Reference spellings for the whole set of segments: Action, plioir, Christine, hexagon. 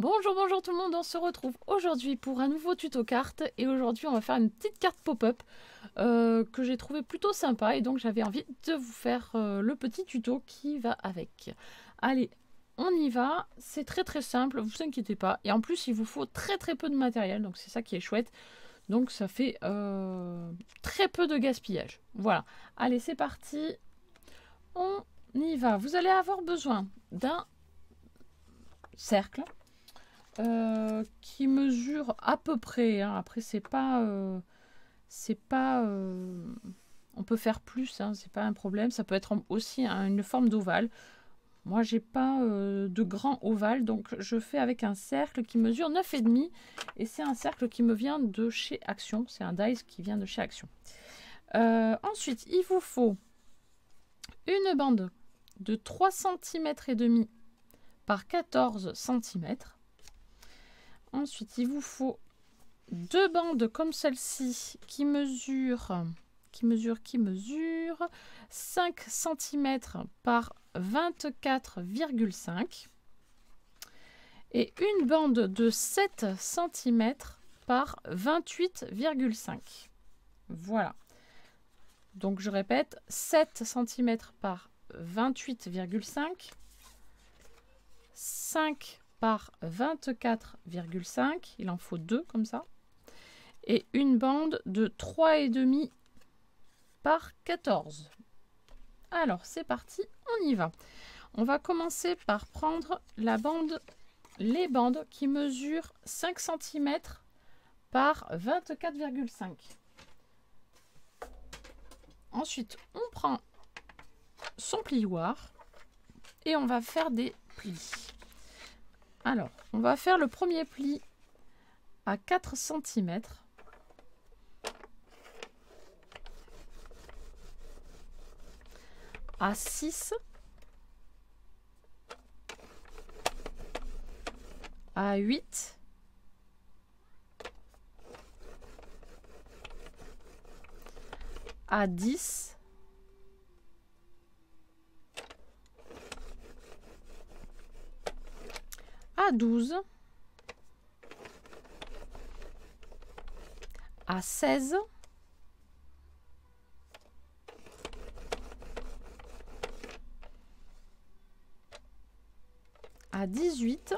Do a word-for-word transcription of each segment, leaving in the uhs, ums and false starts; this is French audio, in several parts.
Bonjour, bonjour tout le monde, on se retrouve aujourd'hui pour un nouveau tuto carte et aujourd'hui on va faire une petite carte pop-up euh, que j'ai trouvé plutôt sympa et donc j'avais envie de vous faire euh, le petit tuto qui va avec. Allez, on y va, c'est très très simple, vous inquiétez pas et en plus il vous faut très très peu de matériel donc c'est ça qui est chouette. Donc ça fait euh, très peu de gaspillage, voilà. Allez, c'est parti, on y va. Vous allez avoir besoin d'un cercle. Euh, qui mesure à peu près, hein. Après c'est pas, euh, c'est pas, euh, on peut faire plus, hein, c'est pas un problème, ça peut être aussi hein, une forme d'ovale. Moi j'ai pas euh, de grand ovale, donc je fais avec un cercle qui mesure neuf virgule cinq et c'est un cercle qui me vient de chez Action, c'est un dice qui vient de chez Action. Euh, ensuite il vous faut une bande de trois centimètres et demi par quatorze centimètres. Ensuite, il vous faut deux bandes comme celle-ci qui mesurent, qui mesurent, qui mesurent cinq centimètres par vingt-quatre virgule cinq et une bande de sept centimètres par vingt-huit virgule cinq. Voilà. Donc, je répète, sept centimètres par vingt-huit virgule cinq, cinq par vingt-quatre virgule cinq, il en faut deux comme ça, et une bande de trois virgule cinq par quatorze. Alors c'est parti, on y va. On va commencer par prendre la bande, les bandes qui mesurent cinq centimètres par vingt-quatre virgule cinq. Ensuite, on prend son plioir et on va faire des plis. Alors, on va faire le premier pli à quatre centimètres. À six. À huit. À dix. À douze, à seize, à dix-huit,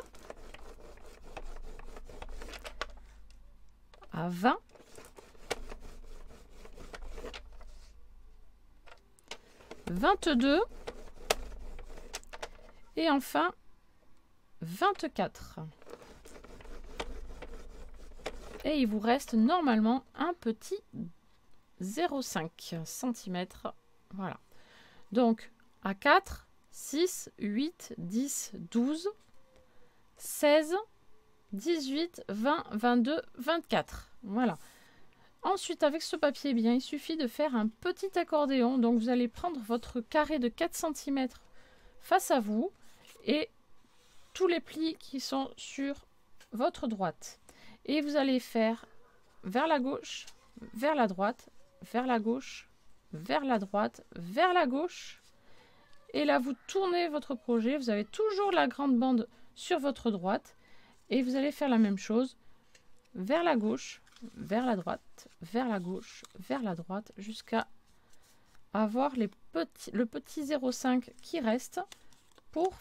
à vingt, vingt-deux et enfin vingt-quatre. Et il vous reste normalement un petit zéro virgule cinq centimètres. Voilà. Donc à quatre, six, huit, dix, douze, seize, dix-huit, vingt, vingt-deux, vingt-quatre. Voilà. Ensuite, avec ce papier, bien, il suffit de faire un petit accordéon. Donc vous allez prendre votre carré de quatre centimètres face à vous et tous les plis qui sont sur votre droite et vous allez faire vers la gauche, vers la droite, vers la gauche, vers la droite, vers la gauche et là vous tournez votre projet, vous avez toujours la grande bande sur votre droite et vous allez faire la même chose vers la gauche, vers la droite, vers la gauche, vers la droite jusqu'à avoir les petits, le petit zéro virgule cinq qui reste pour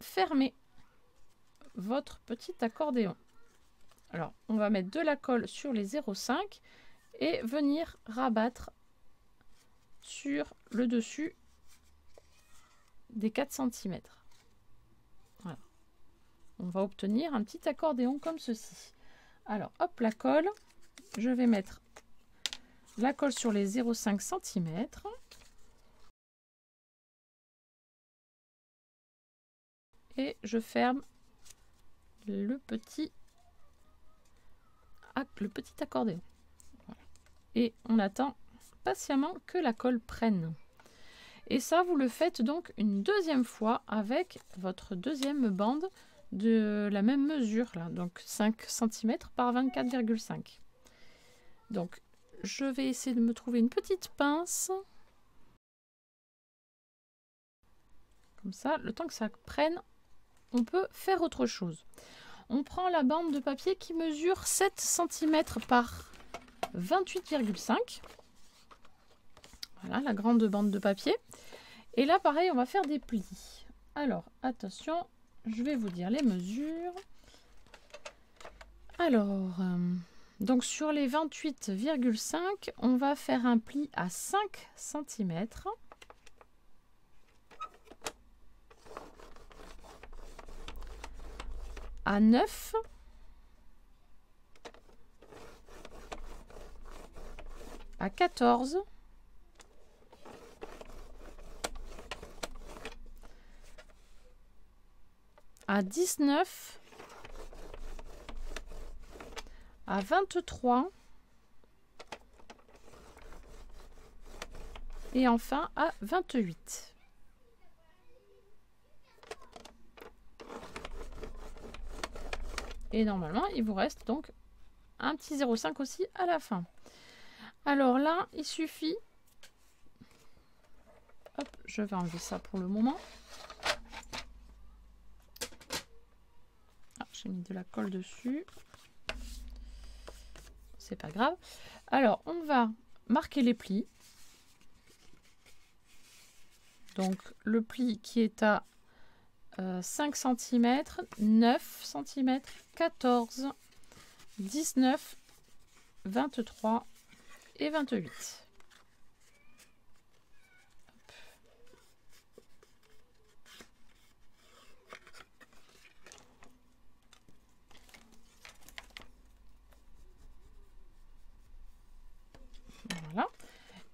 fermer votre petit accordéon. Alors on va mettre de la colle sur les zéro virgule cinq et venir rabattre sur le dessus des quatre centimètres. Voilà. On va obtenir un petit accordéon comme ceci. Alors hop, la colle, je vais mettre la colle sur les zéro virgule cinq centimètres. Et je ferme le petit, le petit accordéon. Voilà. Et on attend patiemment que la colle prenne. Et ça, vous le faites donc une deuxième fois avec votre deuxième bande de la même mesure, là, donc cinq centimètres par vingt-quatre virgule cinq. Donc, je vais essayer de me trouver une petite pince. Comme ça, le temps que ça prenne, on peut faire autre chose. On prend la bande de papier qui mesure sept centimètres par vingt-huit virgule cinq. Voilà la grande bande de papier. Et là, pareil, on va faire des plis. Alors, attention, je vais vous dire les mesures. Alors, euh, donc sur les vingt-huit virgule cinq, on va faire un pli à cinq centimètres. À neuf. À quatorze. À dix-neuf, à vingt-trois et enfin à vingt-huit. Et normalement, il vous reste donc un petit zéro virgule cinq aussi à la fin. Alors là, il suffit... Hop, je vais enlever ça pour le moment. J'ai mis de la colle dessus, c'est pas grave. Alors on va marquer les plis, donc le pli qui est à euh, cinq centimètres, neuf centimètres, quatorze, dix-neuf, vingt-trois et vingt-huit.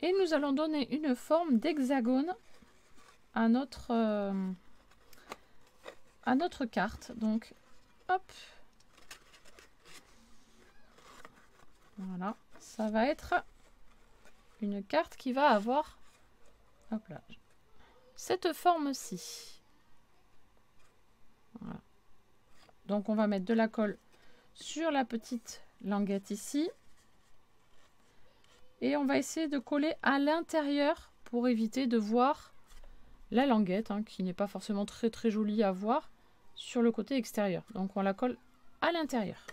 Et nous allons donner une forme d'hexagone à notre euh, à notre carte. Donc, hop, voilà, ça va être une carte qui va avoir, hop là, cette forme-ci. Voilà. Donc, on va mettre de la colle sur la petite languette ici. Et on va essayer de coller à l'intérieur pour éviter de voir la languette, hein, qui n'est pas forcément très très jolie à voir sur le côté extérieur. Donc on la colle à l'intérieur.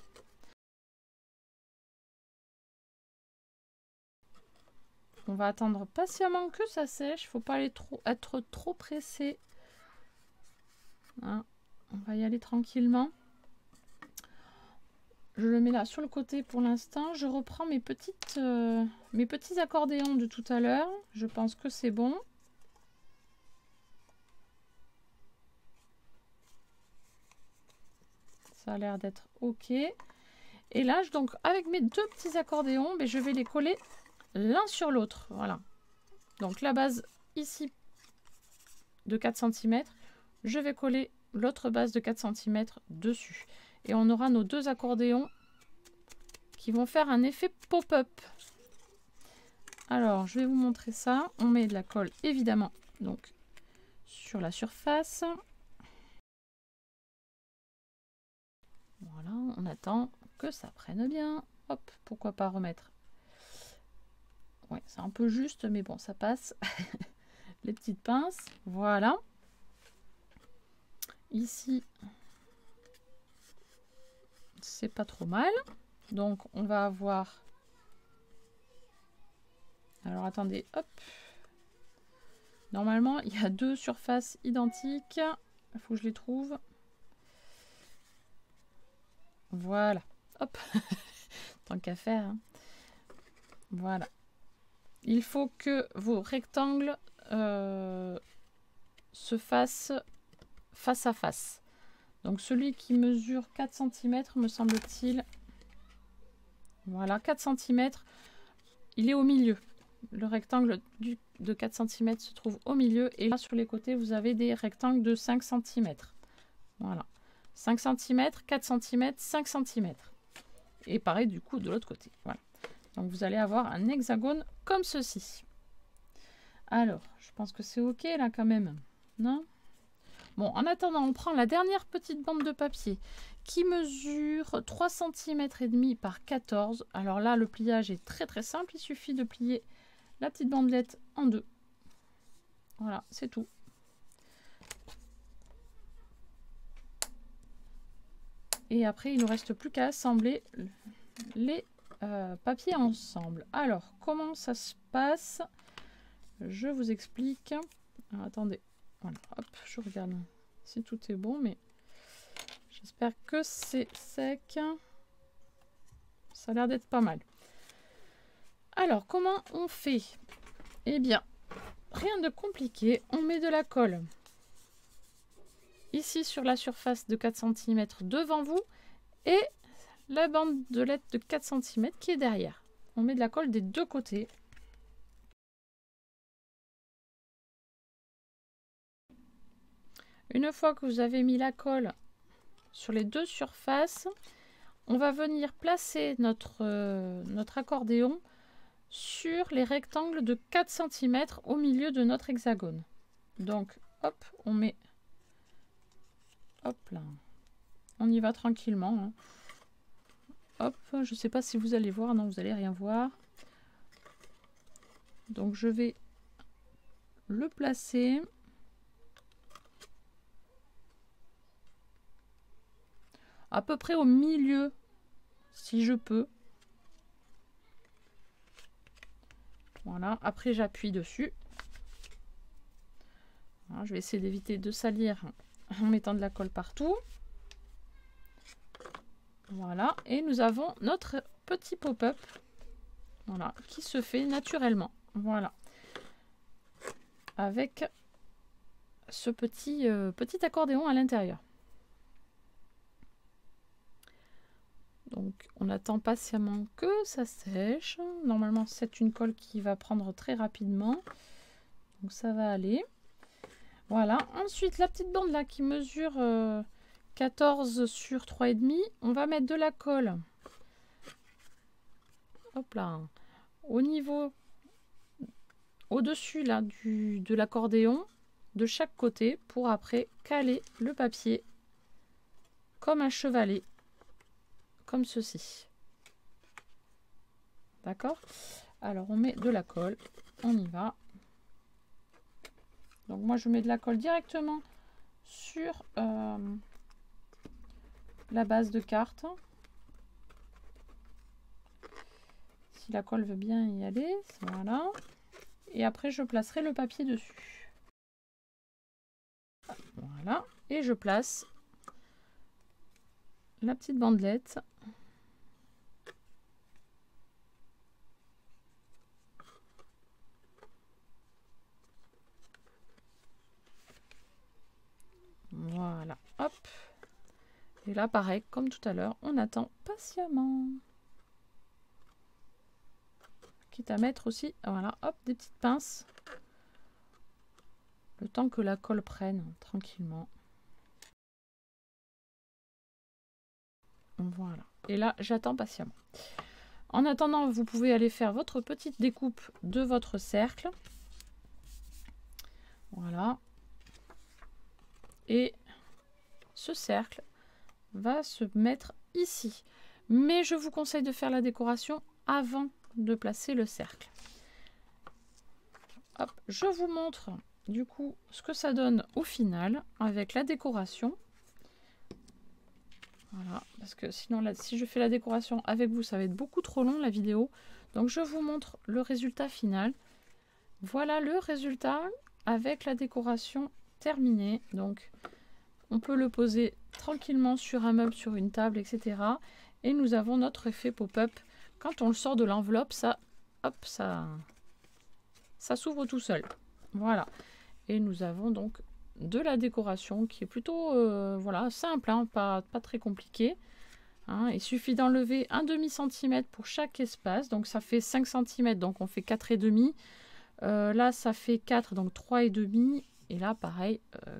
On va attendre patiemment que ça sèche. Il ne faut pas aller trop, être trop pressé. Hein, on va y aller tranquillement. Je le mets là sur le côté pour l'instant. Je reprends mes, petites, euh, mes petits accordéons de tout à l'heure. Je pense que c'est bon. Ça a l'air d'être OK. Et là, je, donc, avec mes deux petits accordéons, mais je vais les coller l'un sur l'autre. Voilà. Donc la base ici de quatre centimètres. Je vais coller l'autre base de quatre centimètres dessus. Et on aura nos deux accordéons qui vont faire un effet pop-up. Alors, je vais vous montrer ça. On met de la colle, évidemment, donc sur la surface. Voilà, on attend que ça prenne bien. Hop, pourquoi pas remettre. Ouais, c'est un peu juste, mais bon, ça passe. Les petites pinces, voilà. Ici... c'est pas trop mal. Donc on va avoir, alors attendez, hop, normalement il y a deux surfaces identiques, il faut que je les trouve. Voilà, hop. Tant qu'à faire, hein. Voilà, il faut que vos rectangles euh, se fassent face à face. Donc celui qui mesure quatre centimètres, me semble-t-il, voilà, quatre centimètres, il est au milieu. Le rectangle du, de quatre centimètres se trouve au milieu. Et là, sur les côtés, vous avez des rectangles de cinq centimètres. Voilà, cinq centimètres, quatre centimètres, cinq centimètres. Et pareil, du coup, de l'autre côté. Voilà. Donc vous allez avoir un hexagone comme ceci. Alors, je pense que c'est OK là quand même, non ? Bon, en attendant, on prend la dernière petite bande de papier qui mesure trois centimètres et demi par quatorze. Alors là, le pliage est très très simple. Il suffit de plier la petite bandelette en deux. Voilà, c'est tout. Et après, il ne nous reste plus qu'à assembler les euh, papiers ensemble. Alors, comment ça se passe? Je vous explique. Alors, attendez, voilà, hop, je regarde si tout est bon, mais j'espère que c'est sec. Ça a l'air d'être pas mal. Alors, comment on fait? Eh bien, rien de compliqué, on met de la colle ici sur la surface de quatre centimètres devant vous et la bande de lettres de quatre centimètres qui est derrière. On met de la colle des deux côtés. Une fois que vous avez mis la colle sur les deux surfaces, on va venir placer notre, euh, notre accordéon sur les rectangles de quatre centimètres au milieu de notre hexagone. Donc, hop, on met... Hop là, on y va tranquillement. Hein. Hop, je ne sais pas si vous allez voir, non, vous n'allez rien voir. Donc, je vais le placer... à peu près au milieu, si je peux. Voilà, après j'appuie dessus. Alors, je vais essayer d'éviter de salir en mettant de la colle partout. Voilà, et nous avons notre petit pop-up, voilà, qui se fait naturellement. Voilà, avec ce petit, euh, petit accordéon à l'intérieur. Donc, on attend patiemment que ça sèche. Normalement, c'est une colle qui va prendre très rapidement. Donc, ça va aller. Voilà. Ensuite, la petite bande là qui mesure euh, quatorze sur trois virgule cinq. On va mettre de la colle. Hop là. Au niveau, au-dessus là du, de l'accordéon, de chaque côté, pour après caler le papier comme un chevalet. Comme ceci. D'accord? Alors, on met de la colle. On y va. Donc, moi, je mets de la colle directement sur euh, la base de carte. Si la colle veut bien y aller. Voilà. Et après, je placerai le papier dessus. Voilà. Et je place la petite bandelette. Voilà, hop. Et là, pareil, comme tout à l'heure, on attend patiemment. Quitte à mettre aussi, voilà, hop, des petites pinces. Le temps que la colle prenne tranquillement. Voilà. Et là, j'attends patiemment. En attendant, vous pouvez aller faire votre petite découpe de votre cercle. Voilà. Et ce cercle va se mettre ici. Mais je vous conseille de faire la décoration avant de placer le cercle. Hop, je vous montre du coup ce que ça donne au final avec la décoration. Voilà, parce que sinon, là, si je fais la décoration avec vous, ça va être beaucoup trop long la vidéo. Donc, je vous montre le résultat final. Voilà le résultat avec la décoration terminée. Donc, on peut le poser tranquillement sur un meuble, sur une table, et cetera. Et nous avons notre effet pop-up. Quand on le sort de l'enveloppe, ça, hop, ça, ça s'ouvre tout seul. Voilà. Et nous avons donc de la décoration qui est plutôt euh, voilà, simple, hein, pas, pas très compliqué. Hein. Il suffit d'enlever un demi centimètre pour chaque espace, donc ça fait cinq centimètres, donc on fait quatre et demi. Euh, là ça fait quatre, donc trois et demi, et là pareil, euh,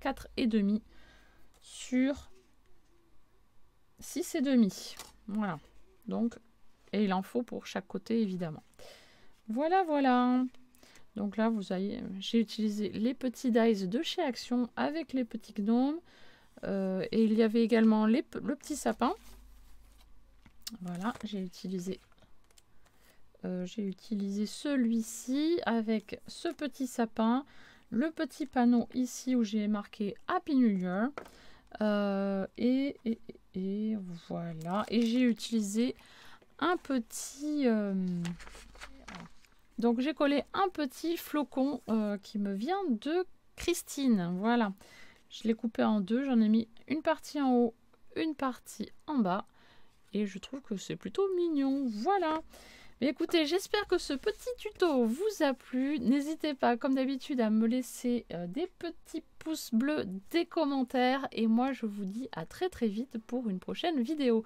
quatre et demi sur six et demi. Voilà, donc, et il en faut pour chaque côté évidemment. Voilà, voilà. Donc là, vous avez, j'ai utilisé les petits dies de chez Action avec les petits gnomes. Euh, et il y avait également les, le petit sapin. Voilà, j'ai utilisé, euh, j'ai utilisé celui-ci avec ce petit sapin. Le petit panneau ici où j'ai marqué Happy New Year. Euh, et, et, et voilà. Et j'ai utilisé un petit... Euh, donc j'ai collé un petit flocon euh, qui me vient de Christine. Voilà. Je l'ai coupé en deux. J'en ai mis une partie en haut, une partie en bas. Et je trouve que c'est plutôt mignon. Voilà. Mais écoutez, j'espère que ce petit tuto vous a plu. N'hésitez pas, comme d'habitude, à me laisser euh, des petits pouces bleus, des commentaires. Et moi, je vous dis à très très vite pour une prochaine vidéo.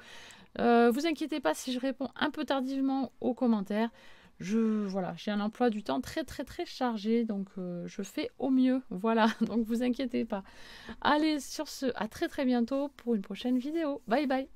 Euh, vous inquiétez pas si je réponds un peu tardivement aux commentaires. Je, voilà, j'ai un emploi du temps très très très chargé, donc euh, je fais au mieux. Voilà, donc vous inquiétez pas. Allez, sur ce, à très très bientôt pour une prochaine vidéo. Bye bye.